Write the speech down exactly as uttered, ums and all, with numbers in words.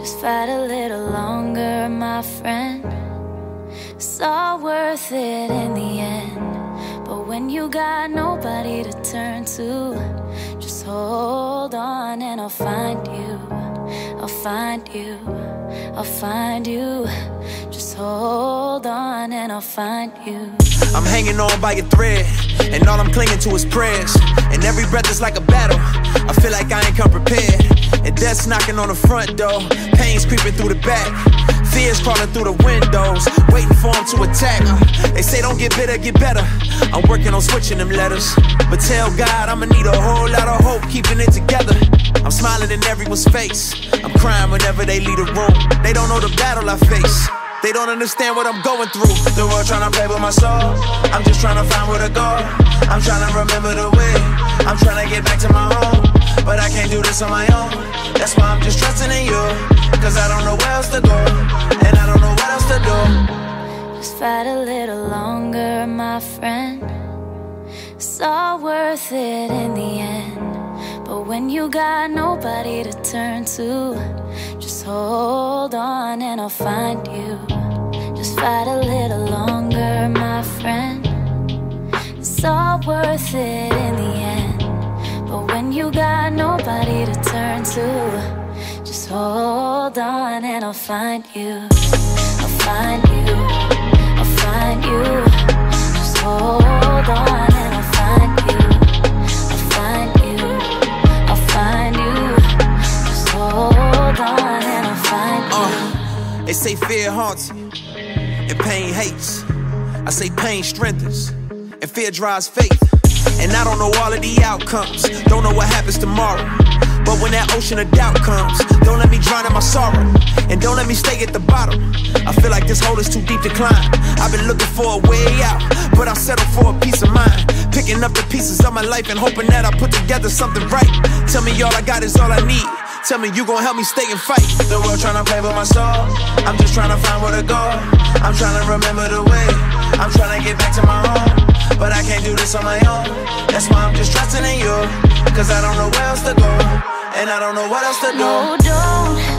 Just fight a little longer, my friend. It's all worth it in the end. But when you got nobody to turn to, just hold on and I'll find you, I'll find you, I'll find you. Just hold on and I'll find you. I'm hanging on by a thread, and all I'm clinging to is prayers. And every breath is like a battle, I feel like I ain't come prepared. And death's knocking on the front door, pain's creeping through the back, fears crawling through the windows, waiting for them to attack. They say don't get bitter, get better. I'm working on switching them letters, but tell God I'ma need a whole lot of hope keeping it together. I'm smiling in everyone's face, I'm crying whenever they leave the room. They don't know the battle I face, they don't understand what I'm going through. The world trying to play with my soul, I'm just trying to find where to go. I'm trying to remember the way, I'm trying to get back to my home. But I can't do this on my own, that's why I'm just trusting in you. Cause I don't know where else to go, and I don't know what else to do. Just fight a little longer, my friend. It's all worth it in the end. But when you got nobody to turn to, just hold on and I'll find you. Just fight a little longer, my friend. It's all worth it in the end. But when you got nobody to turn to, just hold on and I'll find you, I'll find you, I'll find you. Just hold on and I'll find you, I'll find you, I'll find you. Just hold on and I'll find you. uh, They say fear haunts you, and pain hates. I say pain strengthens, and fear drives faith. And I don't know all of the outcomes, don't know what happens tomorrow. But when that ocean of doubt comes, don't let me drown in my sorrow, and don't let me stay at the bottom. I feel like this hole is too deep to climb. I've been looking for a way out, but I settle for a peace of mind. Picking up the pieces of my life and hoping that I put together something right. Tell me all I got is all I need, tell me you gon' help me stay and fight. The world tryna play with my soul, I'm just tryna find where to go. I'm tryna remember the way, I'm tryna get back to my home. But I can't do this on my own, that's why I'm just trusting in you. Cause I don't know where else to go, and I don't know what else to do. No, don't